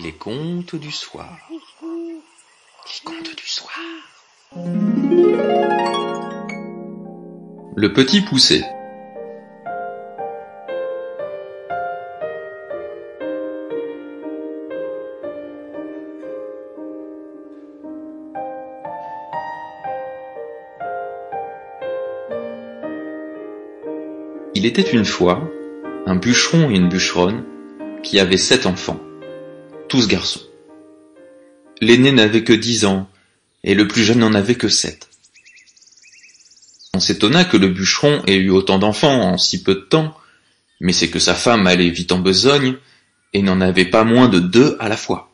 Les Contes du Soir. Les Contes du Soir. Le Petit Poucet. Il était une fois un bûcheron et une bûcheronne qui avaient 7 enfants, tous garçons. L'aîné n'avait que 10 ans et le plus jeune n'en avait que 7. On s'étonna que le bûcheron ait eu autant d'enfants en si peu de temps, mais c'est que sa femme allait vite en besogne et n'en avait pas moins de 2 à la fois.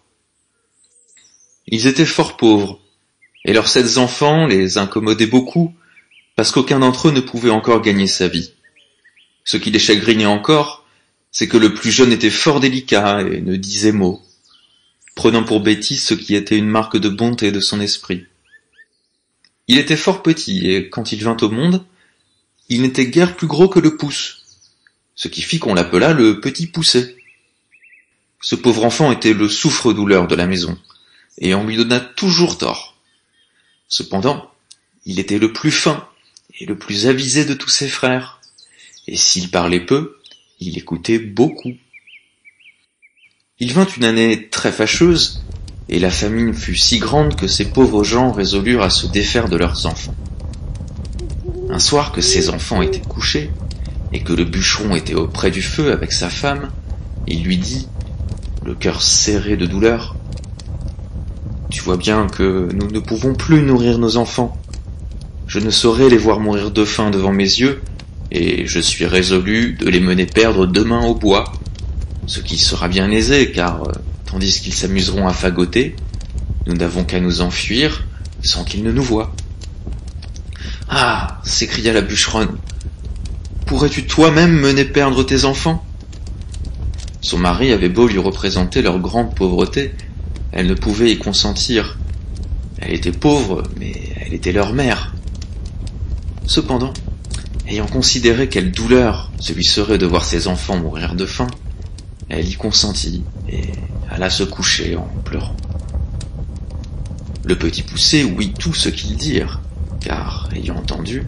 Ils étaient fort pauvres et leurs 7 enfants les incommodaient beaucoup parce qu'aucun d'entre eux ne pouvait encore gagner sa vie. Ce qui les chagrinait encore, c'est que le plus jeune était fort délicat et ne disait mot, prenant pour bêtise ce qui était une marque de bonté de son esprit. Il était fort petit, et quand il vint au monde, il n'était guère plus gros que le pouce, ce qui fit qu'on l'appela le Petit Poucet. Ce pauvre enfant était le souffre-douleur de la maison, et on lui donna toujours tort. Cependant, il était le plus fin et le plus avisé de tous ses frères. Et s'il parlait peu, il écoutait beaucoup. Il vint une année très fâcheuse, et la famine fut si grande que ces pauvres gens résolurent à se défaire de leurs enfants. Un soir que ces enfants étaient couchés, et que le bûcheron était auprès du feu avec sa femme, il lui dit, le cœur serré de douleur, « Tu vois bien que nous ne pouvons plus nourrir nos enfants. Je ne saurais les voir mourir de faim devant mes yeux, et je suis résolu de les mener perdre demain au bois, ce qui sera bien aisé, car, tandis qu'ils s'amuseront à fagoter, nous n'avons qu'à nous enfuir sans qu'ils ne nous voient. » « Ah !» s'écria la bûcheronne, « pourrais-tu toi-même mener perdre tes enfants ?» Son mari avait beau lui représenter leur grande pauvreté, elle ne pouvait y consentir. Elle était pauvre, mais elle était leur mère. Cependant, ayant considéré quelle douleur ce lui serait de voir ses enfants mourir de faim, elle y consentit et alla se coucher en pleurant. Le Petit Poucet ouït tout ce qu'ils dirent, car, ayant entendu,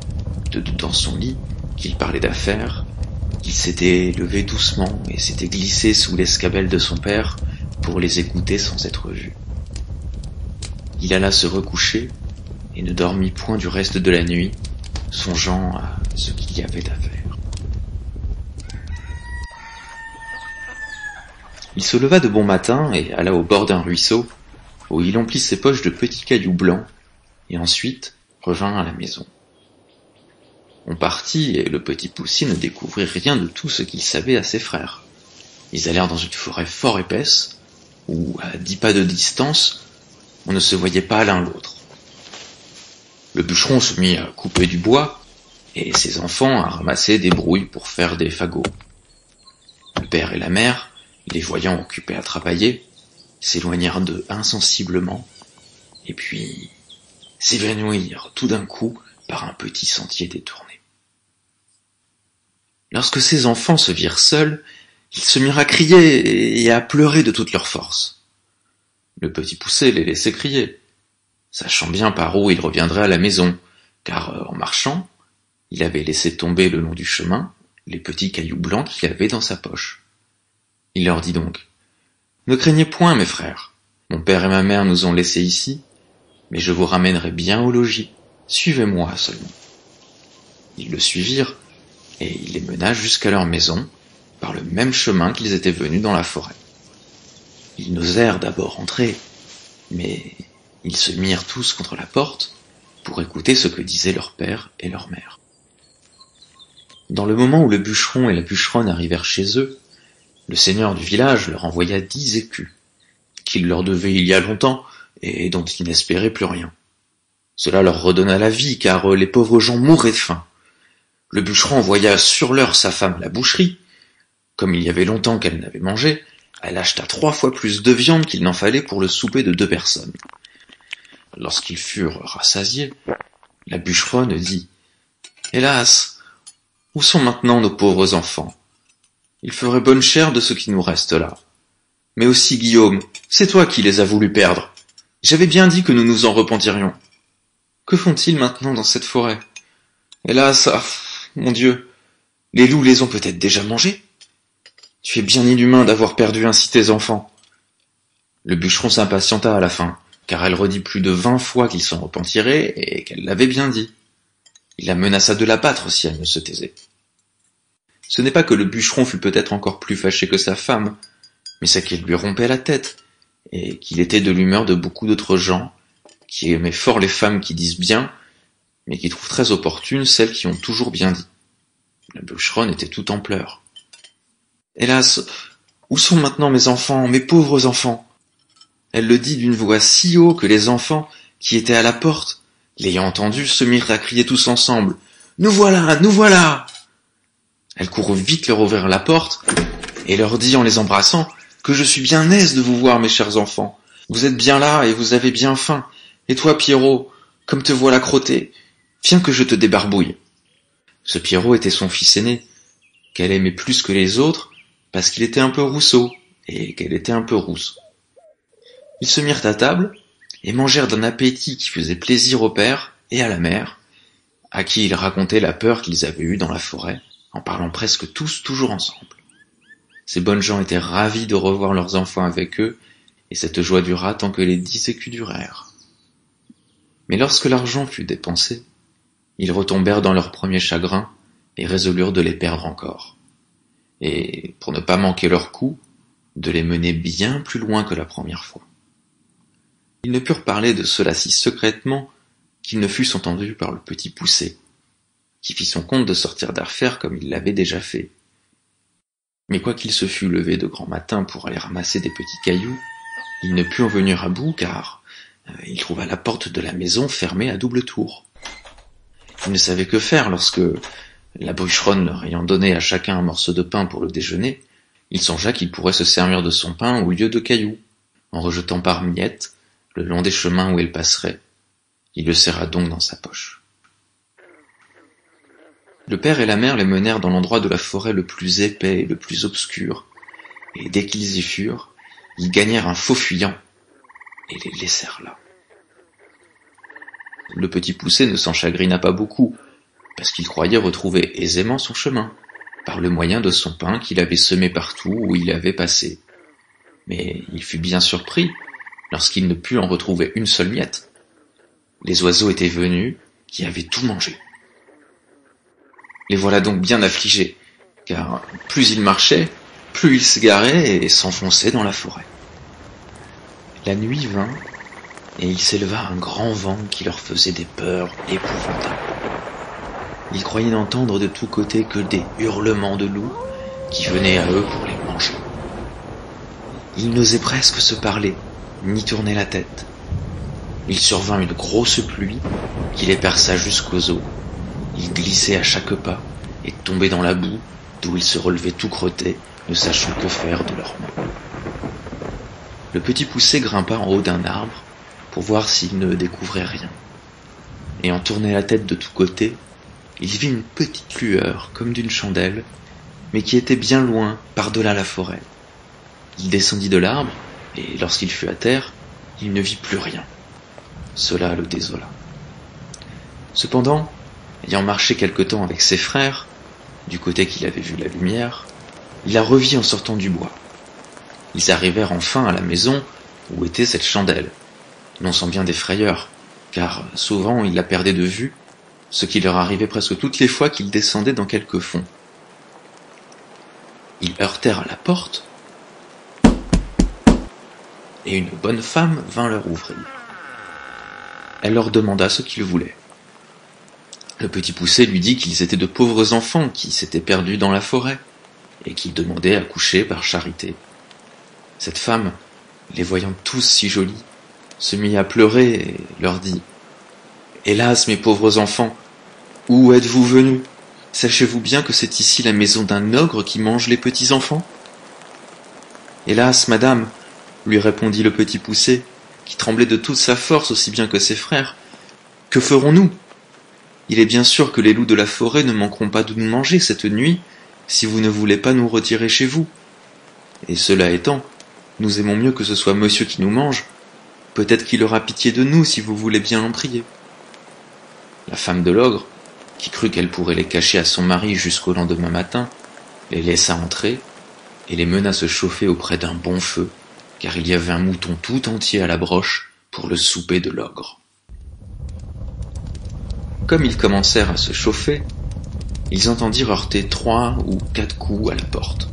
de dans son lit, qu'il parlait d'affaires, il s'était levé doucement et s'était glissé sous l'escabelle de son père pour les écouter sans être vu. Il alla se recoucher et ne dormit point du reste de la nuit, songeant à ce qu'il y avait à faire. Il se leva de bon matin et alla au bord d'un ruisseau, où il emplit ses poches de petits cailloux blancs, et ensuite revint à la maison. On partit, et le Petit Poucet ne découvrit rien de tout ce qu'il savait à ses frères. Ils allèrent dans une forêt fort épaisse, où, à 10 pas de distance, on ne se voyait pas l'un l'autre. Le bûcheron se mit à couper du bois, et ses enfants à ramasser des brouilles pour faire des fagots. Le père et la mère, les voyant occupés à travailler, s'éloignèrent d'eux insensiblement, et puis s'évanouirent tout d'un coup par un petit sentier détourné. Lorsque ces enfants se virent seuls, ils se mirent à crier et à pleurer de toute leur force. Le Petit Poucet les laissait crier, sachant bien par où il reviendrait à la maison, car en marchant, il avait laissé tomber le long du chemin les petits cailloux blancs qu'il avait dans sa poche. Il leur dit donc, « Ne craignez point, mes frères, mon père et ma mère nous ont laissés ici, mais je vous ramènerai bien au logis, suivez-moi seulement. » Ils le suivirent, et il les mena jusqu'à leur maison, par le même chemin qu'ils étaient venus dans la forêt. Ils n'osèrent d'abord entrer, mais ils se mirent tous contre la porte pour écouter ce que disaient leur père et leur mère. Dans le moment où le bûcheron et la bûcheronne arrivèrent chez eux, le seigneur du village leur envoya 10 écus, qu'il leur devait il y a longtemps et dont ils n'espéraient plus rien. Cela leur redonna la vie, car les pauvres gens mouraient de faim. Le bûcheron envoya sur l'heure sa femme à la boucherie. Comme il y avait longtemps qu'elle n'avait mangé, elle acheta 3 fois plus de viande qu'il n'en fallait pour le souper de 2 personnes. Lorsqu'ils furent rassasiés, la bûcheronne dit, « Hélas, où sont maintenant nos pauvres enfants? Ils feraient bonne chère de ce qui nous reste là. Mais aussi Guillaume, C'est toi qui les as voulu perdre. J'avais bien dit que nous nous en repentirions. Que font-ils maintenant dans cette forêt? Hélas, ah, mon Dieu, les loups les ont peut-être déjà mangés. Tu es bien inhumain d'avoir perdu ainsi tes enfants. » Le bûcheron s'impatienta à la fin, car elle redit plus de 20 fois qu'il s'en repentirait et qu'elle l'avait bien dit. Il la menaça de l'abattre si elle ne se taisait. Ce n'est pas que le bûcheron fût peut-être encore plus fâché que sa femme, mais c'est qu'il lui rompait la tête, et qu'il était de l'humeur de beaucoup d'autres gens, qui aimaient fort les femmes qui disent bien, mais qui trouvent très opportunes celles qui ont toujours bien dit. La bûcheronne était tout en pleurs. « Hélas, où sont maintenant mes enfants, mes pauvres enfants ?» Elle le dit d'une voix si haut que les enfants, qui étaient à la porte, l'ayant entendu, se mirent à crier tous ensemble. « Nous voilà, nous voilà !» Elle courut vite leur ouvrir la porte, et leur dit en les embrassant que je suis bien aise de vous voir, mes chers enfants. Vous êtes bien là et vous avez bien faim. Et toi, Pierrot, comme te voilà crotté, viens que je te débarbouille. Ce Pierrot était son fils aîné, qu'elle aimait plus que les autres, parce qu'il était un peu rousseau, et qu'elle était un peu rousse. Ils se mirent à table, et mangèrent d'un appétit qui faisait plaisir au père et à la mère, à qui ils racontaient la peur qu'ils avaient eue dans la forêt, en parlant presque tous toujours ensemble. Ces bonnes gens étaient ravis de revoir leurs enfants avec eux, et cette joie dura tant que les 10 écus durèrent. Mais lorsque l'argent fut dépensé, ils retombèrent dans leur premier chagrin et résolurent de les perdre encore, et, pour ne pas manquer leur coup, de les mener bien plus loin que la première fois. Ils ne purent parler de cela si secrètement qu'ils ne fussent entendus par le petit Poucet, qui fit son compte de sortir d'affaire comme il l'avait déjà fait. Mais quoiqu'il se fût levé de grand matin pour aller ramasser des petits cailloux, il ne put en venir à bout car il trouva la porte de la maison fermée à double tour. Il ne savait que faire lorsque, la bûcheronne leur ayant donné à chacun un morceau de pain pour le déjeuner, il songea qu'il pourrait se servir de son pain au lieu de cailloux, en rejetant par miettes le long des chemins où elle passerait. Il le serra donc dans sa poche. Le père et la mère les menèrent dans l'endroit de la forêt le plus épais et le plus obscur, et dès qu'ils y furent, ils gagnèrent un faux fuyant et les laissèrent là. Le petit Poucet ne s'en chagrina pas beaucoup, parce qu'il croyait retrouver aisément son chemin, par le moyen de son pain qu'il avait semé partout où il avait passé. Mais il fut bien surpris lorsqu'il ne put en retrouver une seule miette. Les oiseaux étaient venus, qui avaient tout mangé. Les voilà donc bien affligés, car plus ils marchaient, plus ils s'égaraient et s'enfonçaient dans la forêt. La nuit vint, et il s'éleva un grand vent qui leur faisait des peurs épouvantables. Ils croyaient n'entendre de tous côtés que des hurlements de loups qui venaient à eux pour les manger. Ils n'osaient presque se parler, ni tourner la tête. Il survint une grosse pluie qui les perça jusqu'aux os. Ils glissaient à chaque pas et tombaient dans la boue, d'où ils se relevaient tout crottés, ne sachant que faire de leurs mains. Le petit Poucet grimpa en haut d'un arbre pour voir s'il ne découvrait rien. Ayant tourné la tête de tous côtés, il vit une petite lueur comme d'une chandelle, mais qui était bien loin, par-delà la forêt. Il descendit de l'arbre, et lorsqu'il fut à terre, il ne vit plus rien. Cela le désola. Cependant, ayant marché quelque temps avec ses frères, du côté qu'il avait vu la lumière, il la revit en sortant du bois. Ils arrivèrent enfin à la maison où était cette chandelle, non sans bien des frayeurs, car souvent ils la perdaient de vue, ce qui leur arrivait presque toutes les fois qu'ils descendaient dans quelque fond. Ils heurtèrent à la porte, et une bonne femme vint leur ouvrir. Elle leur demanda ce qu'ils voulaient. Le petit Poucet lui dit qu'ils étaient de pauvres enfants qui s'étaient perdus dans la forêt, et qu'ils demandaient à coucher par charité. Cette femme, les voyant tous si jolis, se mit à pleurer et leur dit « Hélas, mes pauvres enfants, où êtes-vous venus? Sachez-vous bien que c'est ici la maison d'un ogre qui mange les petits enfants ?»« Hélas, madame !» lui répondit le petit Poucet, qui tremblait de toute sa force aussi bien que ses frères. « Que ferons-nous? Il est bien sûr que les loups de la forêt ne manqueront pas de nous manger cette nuit, si vous ne voulez pas nous retirer chez vous. Et cela étant, Nous aimons mieux que ce soit monsieur qui nous mange. Peut-être qu'il aura pitié de nous si vous voulez bien l'en prier. » La femme de l'ogre, qui crut qu'elle pourrait les cacher à son mari jusqu'au lendemain matin, les laissa entrer et les mena se chauffer auprès d'un bon feu, car il y avait un mouton tout entier à la broche pour le souper de l'ogre. Comme ils commencèrent à se chauffer, ils entendirent heurter 3 ou 4 coups à la porte.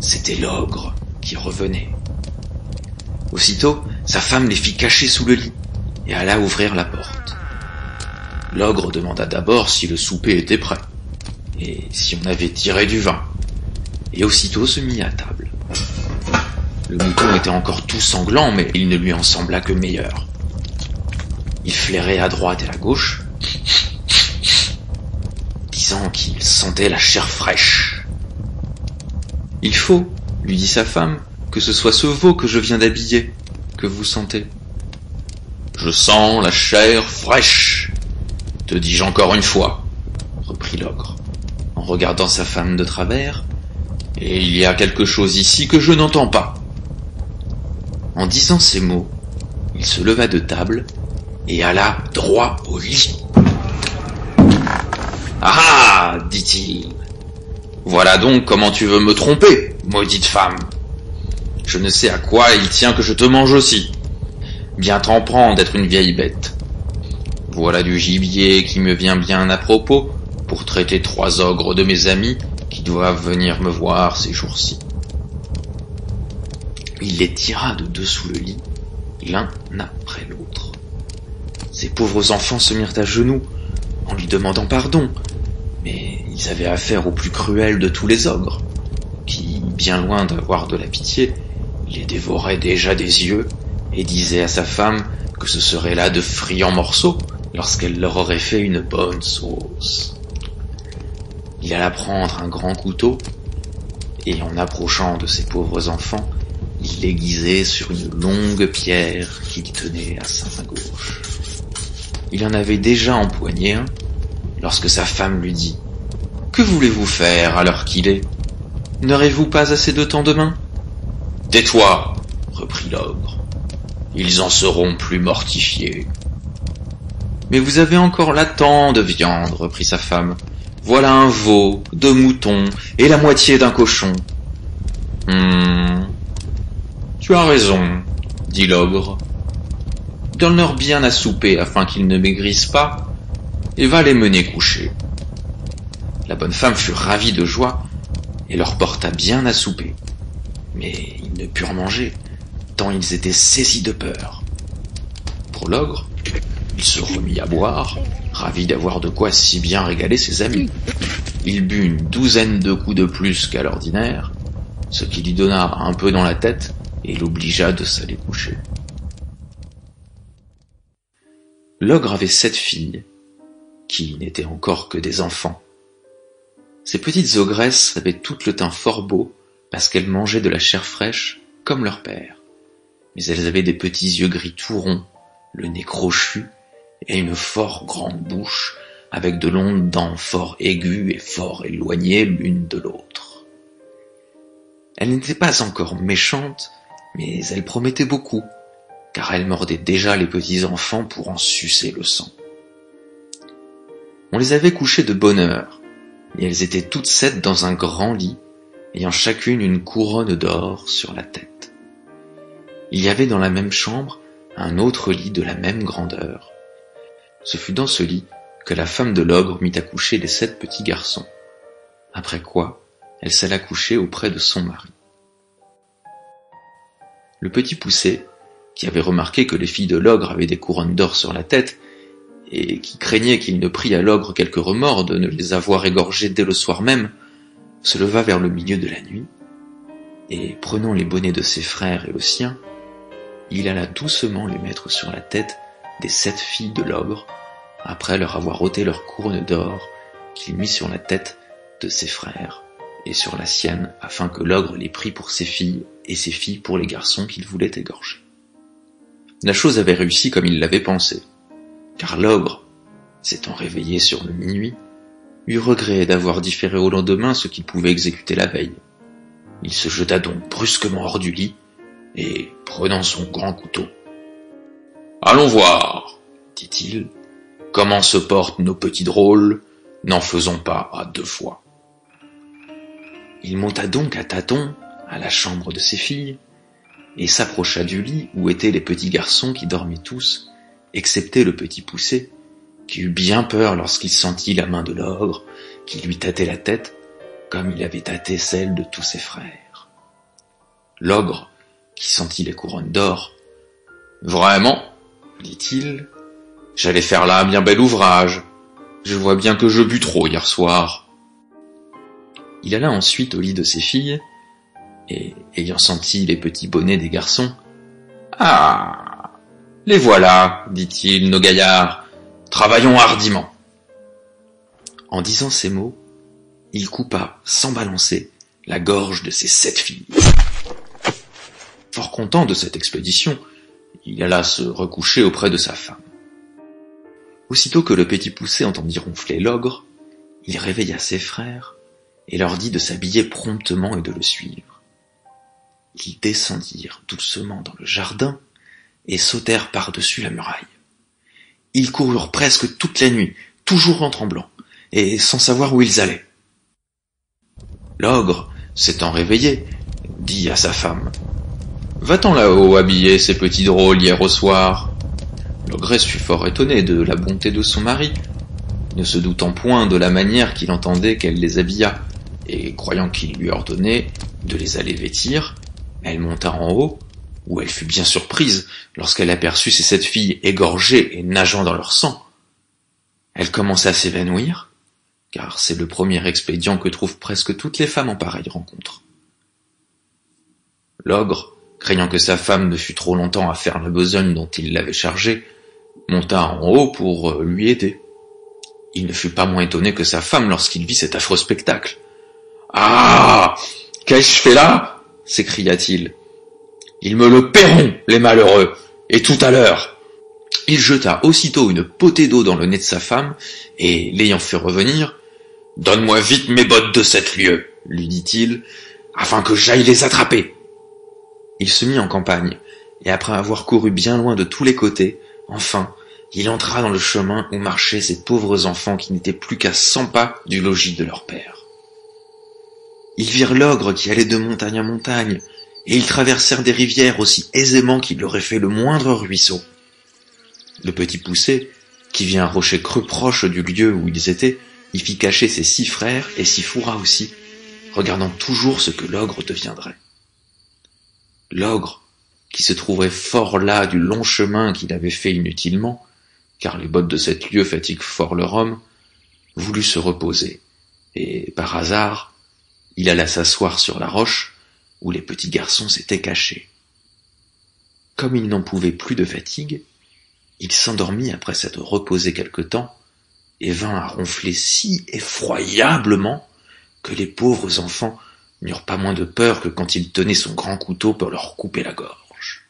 C'était l'ogre qui revenait. Aussitôt, sa femme les fit cacher sous le lit et alla ouvrir la porte. L'ogre demanda d'abord si le souper était prêt, et si on avait tiré du vin, et aussitôt se mit à table. Le mouton était encore tout sanglant, mais il ne lui en sembla que meilleur. Il flairait à droite et à gauche, disant qu'il sentait la chair fraîche. « Il faut, lui dit sa femme, que ce soit ce veau que je viens d'habiller, que vous sentez. » « Je sens la chair fraîche, te dis-je encore une fois, » reprit l'ogre, en regardant sa femme de travers, « et il y a quelque chose ici que je n'entends pas. » En disant ces mots, il se leva de table et alla droit au lit. « Ah ! » dit-il, « voilà donc comment tu veux me tromper, maudite femme. Je ne sais à quoi il tient que je te mange aussi. Bien t'en prends d'être une vieille bête. Voilà du gibier qui me vient bien à propos pour traiter 3 ogres de mes amis qui doivent venir me voir ces jours-ci. » Il les tira de dessous le lit, l'un après l'autre. Ces pauvres enfants se mirent à genoux en lui demandant pardon, mais ils avaient affaire au plus cruel de tous les ogres, qui, bien loin d'avoir de la pitié, les dévorait déjà des yeux et disait à sa femme que ce serait là de friands morceaux lorsqu'elle leur aurait fait une bonne sauce. Il alla prendre un grand couteau, et en approchant de ses pauvres enfants, il l'aiguisait sur une longue pierre qu'il tenait à sa main gauche. Il en avait déjà empoigné un, lorsque sa femme lui dit « Que voulez-vous faire à l'heure qu'il est? N'aurez-vous pas assez de temps demain ?»« Tais-toi » reprit l'ogre. « Ils en seront plus mortifiés. »« Mais vous avez encore là tant de viande, » reprit sa femme. « Voilà un veau, 2 moutons et la moitié d'un cochon. »« Tu as raison, » dit l'ogre. « Donne-leur bien à souper afin qu'ils ne maigrissent pas et va les mener coucher. » La bonne femme fut ravie de joie et leur porta bien à souper. Mais ils ne purent manger, tant ils étaient saisis de peur. Pour l'ogre, il se remit à boire, ravi d'avoir de quoi si bien régaler ses amis. Il but une douzaine de coups de plus qu'à l'ordinaire, ce qui lui donna un peu dans la tête et l'obligea de s'aller coucher. L'ogre avait 7 filles, qui n'étaient encore que des enfants. Ces petites ogresses avaient toutes le teint fort beau, parce qu'elles mangeaient de la chair fraîche, comme leur père. Mais elles avaient des petits yeux gris tout ronds, le nez crochu et une fort grande bouche avec de longues dents fort aiguës et fort éloignées l'une de l'autre. Elles n'étaient pas encore méchantes, mais elles promettaient beaucoup, car elles mordaient déjà les petits enfants pour en sucer le sang. On les avait couchées de bonne heure, et elles étaient toutes 7 dans un grand lit, ayant chacune une couronne d'or sur la tête. Il y avait dans la même chambre un autre lit de la même grandeur. Ce fut dans ce lit que la femme de l'ogre mit à coucher les 7 petits garçons, après quoi elle s'alla coucher auprès de son mari. Le petit Poucet, qui avait remarqué que les filles de l'ogre avaient des couronnes d'or sur la tête, et qui craignait qu'il ne prît à l'ogre quelque remords de ne les avoir égorgées dès le soir même, se leva vers le milieu de la nuit, et prenant les bonnets de ses frères et le sien, il alla doucement les mettre sur la tête des 7 filles de l'ogre, après leur avoir ôté leur couronne d'or qu'il mit sur la tête de ses frères et sur la sienne, afin que l'ogre les prît pour ses filles et ses filles pour les garçons qu'il voulait égorger. La chose avait réussi comme il l'avait pensé, car l'ogre, s'étant réveillé sur le minuit, eut regret d'avoir différé au lendemain ce qu'il pouvait exécuter la veille. Il se jeta donc brusquement hors du lit et, prenant son grand couteau, « Allons voir, » dit-il, « comment se portent nos petits drôles, n'en faisons pas à deux fois. » Il monta donc à tâtons à la chambre de ses filles et s'approcha du lit où étaient les petits garçons qui dormaient tous, excepté le petit Poucet, qui eut bien peur lorsqu'il sentit la main de l'ogre qui lui tâtait la tête comme il avait tâté celle de tous ses frères. L'ogre, qui sentit les couronnes d'or, « Vraiment, dit-il, j'allais faire là un bien bel ouvrage, je vois bien que je bus trop hier soir. » Il alla ensuite au lit de ses filles, et, ayant senti les petits bonnets des garçons, « Ah, les voilà, dit-il, nos gaillards, travaillons hardiment. » En disant ces mots, il coupa, sans balancer, la gorge de ses 7 filles. Fort content de cette expédition, il alla se recoucher auprès de sa femme. Aussitôt que le petit Poucet entendit ronfler l'ogre, il réveilla ses frères et leur dit de s'habiller promptement et de le suivre. Ils descendirent doucement dans le jardin et sautèrent par-dessus la muraille. Ils coururent presque toute la nuit, toujours en tremblant, et sans savoir où ils allaient. L'ogre, s'étant réveillé, dit à sa femme « Va-t'en là-haut habiller ces petits drôles hier au soir ?» L'ogresse fut fort étonnée de la bonté de son mari, ne se doutant point de la manière qu'il entendait qu'elle les habilla, et croyant qu'il lui ordonnait de les aller vêtir, elle monta en haut, où elle fut bien surprise lorsqu'elle aperçut ces 7 filles égorgées et nageant dans leur sang. Elle commença à s'évanouir, car c'est le premier expédient que trouvent presque toutes les femmes en pareille rencontre. L'ogre, craignant que sa femme ne fût trop longtemps à faire la besogne dont il l'avait chargée, monta en haut pour lui aider. Il ne fut pas moins étonné que sa femme lorsqu'il vit cet affreux spectacle. « Ah! Qu'ai-je fait là ?» s'écria-t-il. « Ils me le paieront, les malheureux, et tout à l'heure !» Il jeta aussitôt une potée d'eau dans le nez de sa femme, et, l'ayant fait revenir, « Donne-moi vite mes bottes de 7 lieues, » lui dit-il, « afin que j'aille les attraper !» Il se mit en campagne, et après avoir couru bien loin de tous les côtés, enfin, il entra dans le chemin où marchaient ces pauvres enfants qui n'étaient plus qu'à 100 pas du logis de leur père. Ils virent l'ogre qui allait de montagne en montagne, et ils traversèrent des rivières aussi aisément qu'il aurait fait le moindre ruisseau. Le petit Poucet, qui vit un rocher creux proche du lieu où ils étaient, y fit cacher ses 6 frères et s'y fourra aussi, regardant toujours ce que l'ogre deviendrait. L'ogre, qui se trouverait fort las du long chemin qu'il avait fait inutilement, car les bottes de 7 lieues fatiguent fort leur homme, voulut se reposer, et, par hasard, il alla s'asseoir sur la roche où les petits garçons s'étaient cachés. Comme il n'en pouvait plus de fatigue, il s'endormit après s'être reposé quelque temps, et vint à ronfler si effroyablement que les pauvres enfants n'eurent pas moins de peur que quand il tenait son grand couteau pour leur couper la gorge.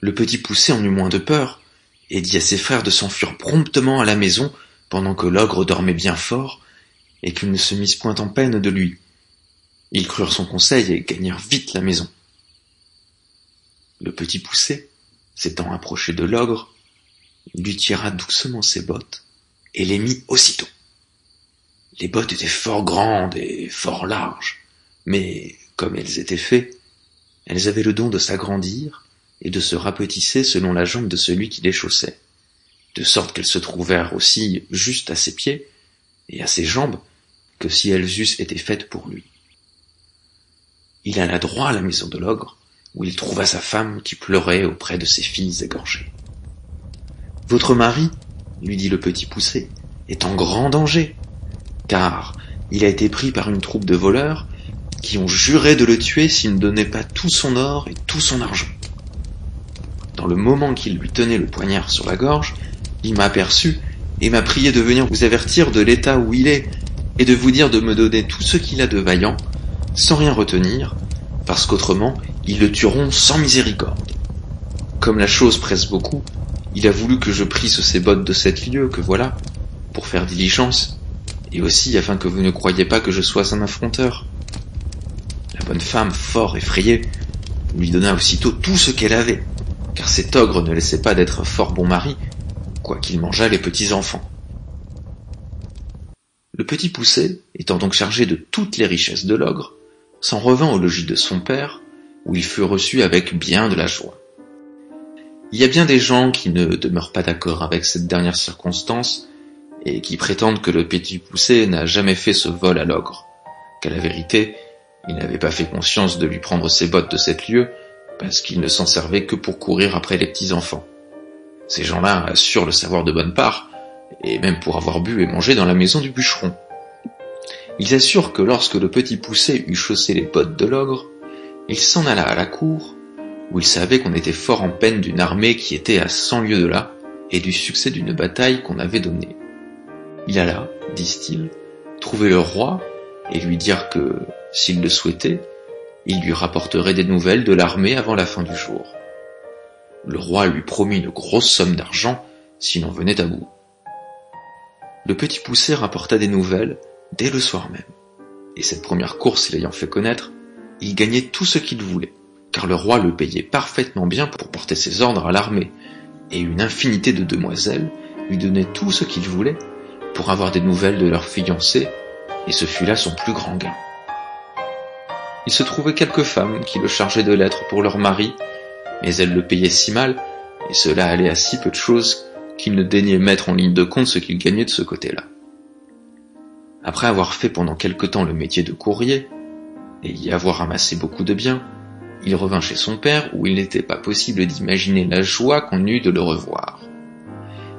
Le petit Poucet en eut moins de peur et dit à ses frères de s'enfuir promptement à la maison pendant que l'ogre dormait bien fort et qu'ils ne se misent point en peine de lui. Ils crurent son conseil et gagnèrent vite la maison. Le petit Poucet, s'étant approché de l'ogre, lui tira doucement ses bottes et les mit aussitôt. Les bottes étaient fort grandes et fort larges, mais, comme elles étaient faites, elles avaient le don de s'agrandir et de se rapetisser selon la jambe de celui qui les chaussait, de sorte qu'elles se trouvèrent aussi juste à ses pieds et à ses jambes que si elles eussent été faites pour lui. Il alla droit à la maison de l'ogre, où il trouva sa femme qui pleurait auprès de ses filles égorgées. « Votre mari, lui dit le petit Poucet, est en grand danger, car il a été pris par une troupe de voleurs qui ont juré de le tuer s'il ne donnait pas tout son or et tout son argent. Dans le moment qu'il lui tenait le poignard sur la gorge, il m'a aperçu et m'a prié de venir vous avertir de l'état où il est et de vous dire de me donner tout ce qu'il a de vaillant, sans rien retenir, parce qu'autrement ils le tueront sans miséricorde. Comme la chose presse beaucoup, il a voulu que je prisse ces bottes de 7 lieues que voilà, pour faire diligence, et aussi afin que vous ne croyiez pas que je sois un affronteur. » La bonne femme, fort effrayée, lui donna aussitôt tout ce qu'elle avait, car cet ogre ne laissait pas d'être un fort bon mari, quoiqu'il mangeât les petits enfants. Le petit Poucet, étant donc chargé de toutes les richesses de l'ogre, s'en revint au logis de son père, où il fut reçu avec bien de la joie. Il y a bien des gens qui ne demeurent pas d'accord avec cette dernière circonstance, et qui prétendent que le petit Poucet n'a jamais fait ce vol à l'ogre, qu'à la vérité, il n'avait pas fait conscience de lui prendre ses bottes de 7 lieues, parce qu'il ne s'en servait que pour courir après les petits-enfants. Ces gens-là assurent le savoir de bonne part, et même pour avoir bu et mangé dans la maison du bûcheron. Ils assurent que lorsque le petit Poucet eut chaussé les bottes de l'ogre, il s'en alla à la cour, où il savait qu'on était fort en peine d'une armée qui était à 100 lieues de là, et du succès d'une bataille qu'on avait donnée. Il alla, disent-ils, trouver le roi, et lui dire que, s'il le souhaitait, il lui rapporterait des nouvelles de l'armée avant la fin du jour. Le roi lui promit une grosse somme d'argent s'il en venait à bout. Le petit Poucet rapporta des nouvelles dès le soir même, et cette première course l'ayant fait connaître, il gagnait tout ce qu'il voulait, car le roi le payait parfaitement bien pour porter ses ordres à l'armée, et une infinité de demoiselles lui donnaient tout ce qu'il voulait pour avoir des nouvelles de leur fiancé, et ce fut là son plus grand gain. Il se trouvait quelques femmes qui le chargeaient de lettres pour leur mari, mais elles le payaient si mal, et cela allait à si peu de choses, qu'il ne daignait mettre en ligne de compte ce qu'il gagnait de ce côté-là. Après avoir fait pendant quelque temps le métier de courrier, et y avoir ramassé beaucoup de biens, il revint chez son père où il n'était pas possible d'imaginer la joie qu'on eut de le revoir.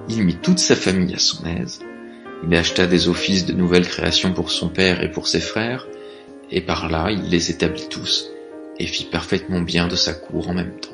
Il mit toute sa famille à son aise, il acheta des offices de nouvelles créations pour son père et pour ses frères, et par là il les établit tous, et fit parfaitement bien de sa cour en même temps.